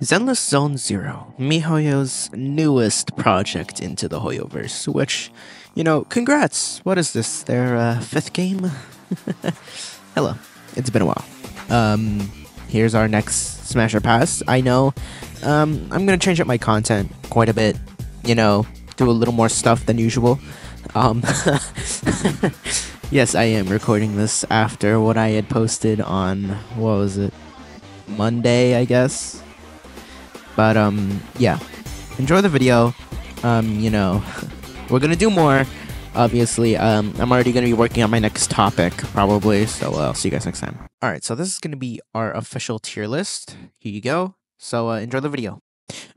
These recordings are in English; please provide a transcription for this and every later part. Zenless Zone Zero, miHoYo's newest project into the HoYoverse, which, you know, congrats! What is this, their fifth game? Hello, it's been a while. Here's our next Smasher Pass. I know, I'm gonna change up my content quite a bit, you know, do a little more stuff than usual. Yes, I am recording this after what I had posted on, what was it, Monday, I guess? But, yeah, enjoy the video. You know, we're gonna do more, obviously. I'm already gonna be working on my next topic, probably, so I'll see you guys next time. Alright, so this is gonna be our official tier list. Here you go. So, enjoy the video.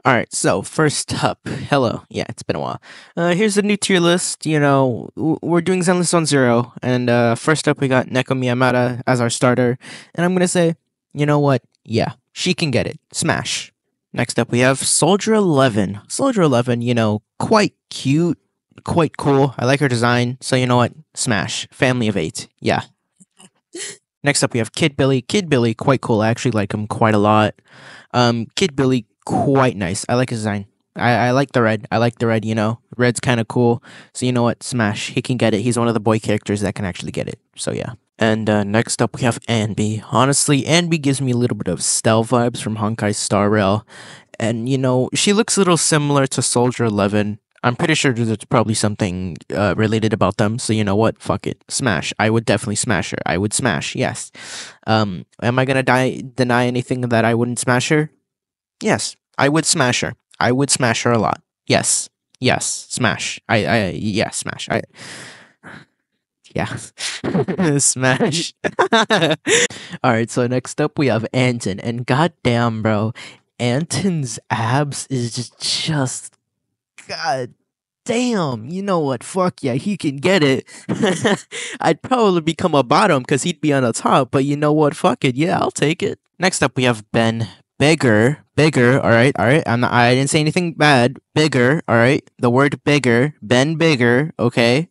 Alright, so, first up, hello. Yeah, it's been a while. Here's the new tier list. You know, we're doing Zenless Zone Zero, and, first up we got Neko Miyamata as our starter, and I'm gonna say, you know what, yeah, she can get it. Smash. Next up, we have Soldier 11. Soldier 11, you know, quite cute, quite cool. I like her design, so you know what? Smash. Family of 8. Yeah. Next up, we have Kid Billy. Kid Billy, quite cool. I actually like him quite a lot. Kid Billy, quite nice. I like his design. I like the red. I like the red, you know. Red's kind of cool. So you know what? Smash. He can get it. He's one of the boy characters that can actually get it. So yeah. And next up, we have Anby. Honestly, Anby gives me a little bit of Stelle vibes from Honkai Star Rail. And, you know, she looks a little similar to Soldier 11. I'm pretty sure there's probably something related about them. So, you know what? Fuck it. Smash. I would definitely smash her. I would smash. Yes. Am I going to deny anything that I wouldn't smash her? Yes. I would smash her. I would smash her a lot. Yes. Yes. Smash. Yeah, smash. Yeah. Smash. Alright, so next up we have Anton. And goddamn, bro. Anton's abs is just goddamn. You know what? Fuck yeah, he can get it. I'd probably become a bottom because he'd be on the top. But you know what? Fuck it. Yeah, I'll take it. Next up we have Ben. Bigger. Alright, alright. I didn't say anything bad. Bigger, alright. The word bigger. Ben Bigger, okay.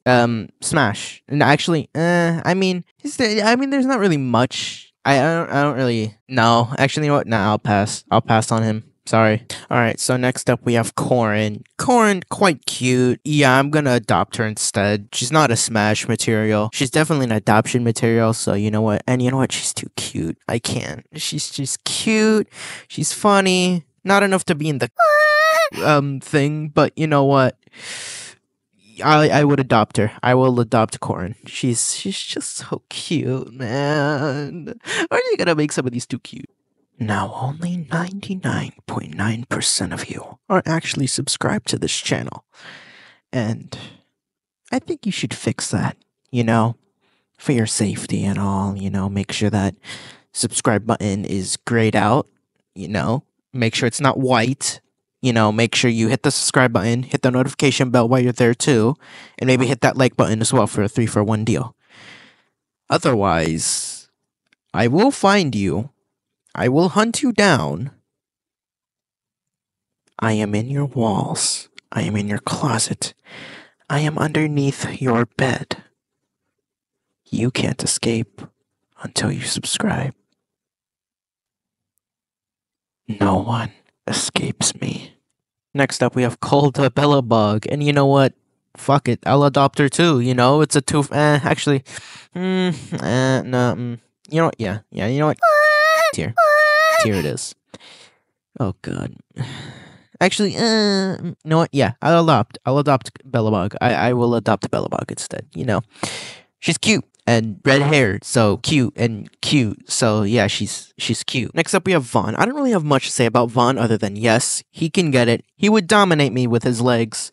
Smash. And actually, there's not really much. I don't really. No, actually, you know what? Nah, I'll pass on him. Sorry. Alright, so next up we have Corinne. Corinne, quite cute. Yeah, I'm gonna adopt her instead. She's not a smash material. She's definitely an adoption material, so you know what? And you know what? She's too cute. I can't. She's just cute. She's funny. Not enough to be in the thing, but you know what? I would adopt her. I will adopt Corinne. She's just so cute, man. Why are you gonna make some of these too cute? Now only 99.9% of you are actually subscribed to this channel. And I think you should fix that, you know, for your safety and all, you know, make sure that subscribe button is grayed out, you know, make sure it's not white, you know, make sure you hit the subscribe button, hit the notification bell while you're there too, and maybe hit that like button as well for a 3-for-1 deal. Otherwise, I will find you. I will hunt you down. I am in your walls. I am in your closet. I am underneath your bed. You can't escape until you subscribe. No one escapes me. Next up, we have Caldabella Bug. And you know what? Fuck it. I'll adopt her too. You know, it's a two. Actually. No. You know what? Yeah, you know what? Here it is. Oh god. Actually, you know what? Yeah, I'll adopt Bellabog. I will adopt Bellabog instead. You know, she's cute and red hair, so cute and cute. So yeah, she's cute. Next up, we have Vaughn. I don't really have much to say about Vaughn other than yes, he can get it. He would dominate me with his legs,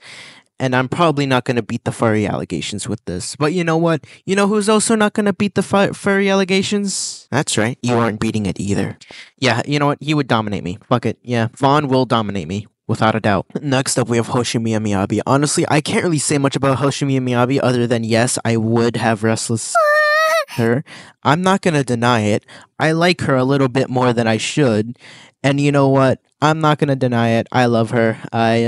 and I'm probably not gonna beat the furry allegations with this. But you know what? You know who's also not gonna beat the furry allegations? That's right. You aren't beating it either. Yeah, you know what? He would dominate me. Fuck it. Yeah, Vaughn will dominate me. Without a doubt. Next up, we have Hoshimiya Miyabi. Honestly, I can't really say much about Hoshimiya Miyabi other than, yes, I would have restless her. I'm not going to deny it. I like her a little bit more than I should. And you know what? I'm not going to deny it. I love her. I,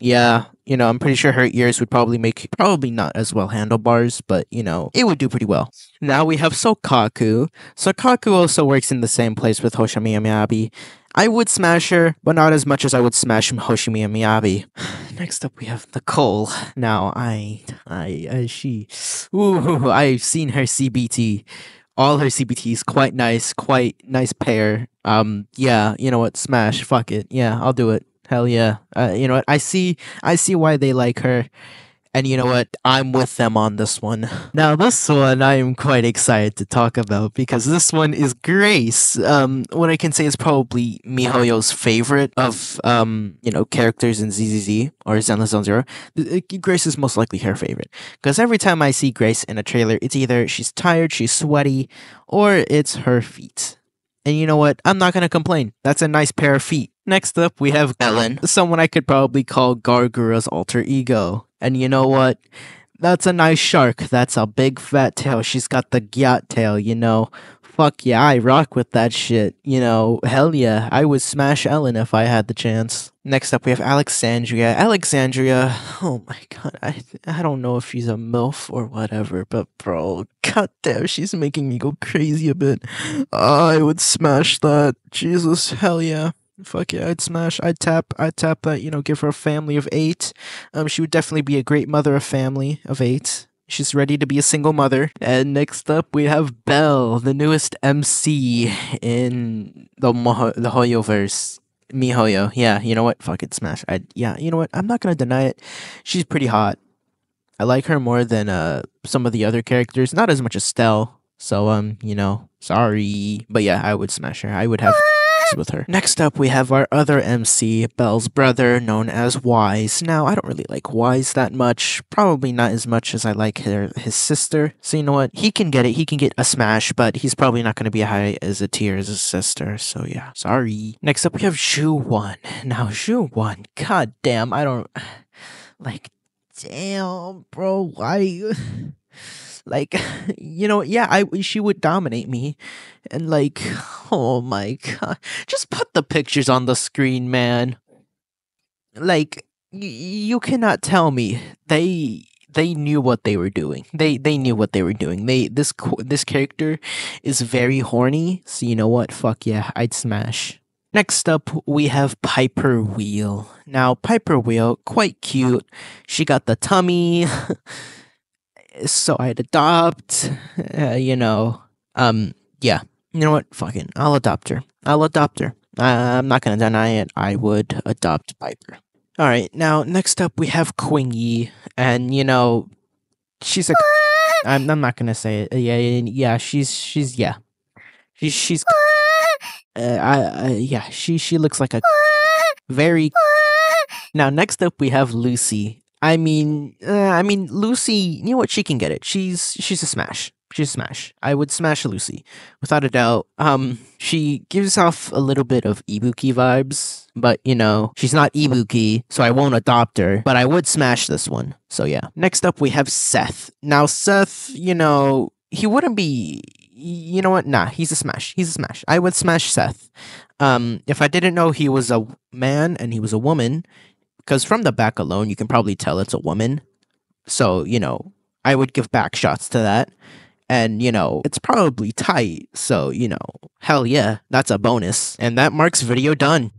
Yeah, you know, I'm pretty sure her ears would probably make, probably not as well handlebars, but, you know, it would do pretty well. Now we have Sokaku. Sokaku also works in the same place with Hoshimiya Miyabi. I would smash her, but not as much as I would smash Hoshimiya Miyabi. Next up, we have Nicole. Now, I've seen her CBT. All her CBTs, quite nice pair. Yeah, you know what, smash, fuck it. Yeah, I'll do it. Hell yeah. You know what? I see why they like her. And you know what? I'm with them on this one. Now, this one I am quite excited to talk about because this one is Grace. What I can say is probably MiHoYo's favorite of, you know, characters in ZZZ or Zenless Zone Zero. Grace is most likely her favorite because every time I see Grace in a trailer, it's either she's tired, she's sweaty, or it's her feet. And you know what? I'm not going to complain. That's a nice pair of feet. Next up, we have Ellen, someone I could probably call Gargura's alter ego. And you know what? That's a nice shark. That's a big fat tail. She's got the gyat tail, you know. Fuck yeah, I rock with that shit. You know, hell yeah, I would smash Ellen if I had the chance. Next up, we have Alexandria. Alexandria, oh my god, I don't know if she's a MILF or whatever, but bro, goddamn, she's making me go crazy a bit. I would smash that. Jesus, hell yeah. Fuck yeah, I'd smash, I'd tap that, you know, give her a family of 8. She would definitely be a great mother of family of 8. She's ready to be a single mother. And next up, we have Belle, the newest MC in the HoYoverse. MiHoYo, yeah, you know what? Fuck it, smash. Yeah, you know what? I'm not gonna deny it. She's pretty hot. I like her more than some of the other characters. Not as much as Stelle. So, you know, sorry. But yeah, I would smash her. I would have... with her. Next up, we have our other MC, Belle's brother, known as Wise. Now, I don't really like Wise that much, probably not as much as I like his sister, so you know what, he can get a smash, but he's probably not going to be high as a tier as his sister, so yeah, sorry. Next up, we have Zhu Yuan. Now, Zhu Yuan, god damn, I don't, like, damn, bro, why... Like, you know, yeah, she would dominate me. And like, oh my god. Just put the pictures on the screen, man. Like, you cannot tell me. They knew what they were doing. They knew what they were doing. This character is very horny. So you know what? Fuck yeah, I'd smash. Next up, we have Piper Wheel. Now, Piper Wheel, quite cute. She got the tummy... So I'd adopt, you know, yeah, you know what, fucking, I'll adopt her, I'm not gonna deny it, I would adopt Piper. Alright, now, next up, we have Qingyi, and, you know, she's a, I'm not gonna say it, yeah, she looks like a, very, now, next up, we have Lucy. I mean, Lucy, you know what? She can get it. She's a smash. She's a smash. I would smash Lucy, without a doubt. She gives off a little bit of Ibuki vibes, but, you know, she's not Ibuki, so I won't adopt her, but I would smash this one. So, yeah. Next up, we have Seth. Now, Seth, you know, he wouldn't be... You know what? Nah, he's a smash. He's a smash. I would smash Seth. If I didn't know he was a man and he was a woman... Because from the back alone, you can probably tell it's a woman. So, you know, I would give back shots to that. And, you know, it's probably tight. So, you know, hell yeah, that's a bonus. And that marks video done.